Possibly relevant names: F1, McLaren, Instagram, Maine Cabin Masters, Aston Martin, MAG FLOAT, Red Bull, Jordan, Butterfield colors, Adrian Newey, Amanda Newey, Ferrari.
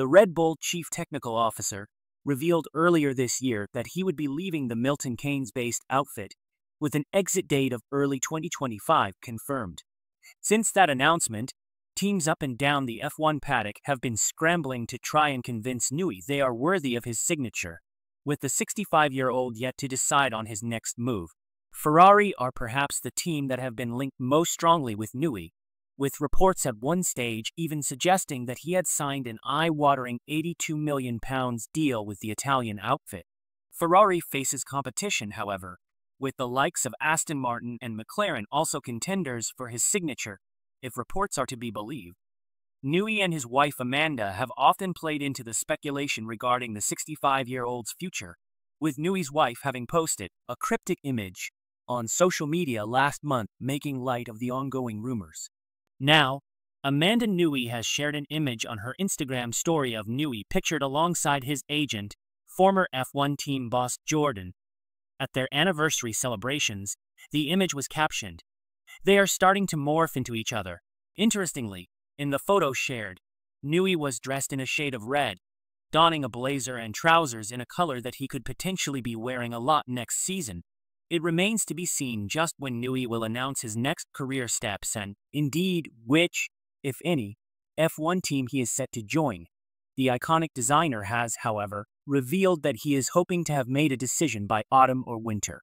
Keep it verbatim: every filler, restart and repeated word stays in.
The Red Bull chief technical officer revealed earlier this year that he would be leaving the Milton Keynes-based outfit with an exit date of early twenty twenty-five confirmed. Since that announcement, teams up and down the F one paddock have been scrambling to try and convince Newey they are worthy of his signature, with the sixty-five-year-old yet to decide on his next move. Ferrari are perhaps the team that have been linked most strongly with Newey, with reports at one stage even suggesting that he had signed an eye-watering eighty-two million pounds deal with the Italian outfit. Ferrari faces competition, however, with the likes of Aston Martin and McLaren also contenders for his signature, if reports are to be believed. Newey and his wife Amanda have often played into the speculation regarding the sixty-five-year-old's future, with Newey's wife having posted a cryptic image on social media last month making light of the ongoing rumors. Now, Amanda Newey has shared an image on her Instagram story of Newey pictured alongside his agent, former F one team boss Jordan, at their anniversary celebrations. The image was captioned, "They are starting to morph into each other." Interestingly, in the photo shared, Newey was dressed in a shade of red, donning a blazer and trousers in a color that he could potentially be wearing a lot next season. It remains to be seen just when Newey will announce his next career steps and, indeed, which, if any, F one team he is set to join. The iconic designer has, however, revealed that he is hoping to have made a decision by autumn or winter.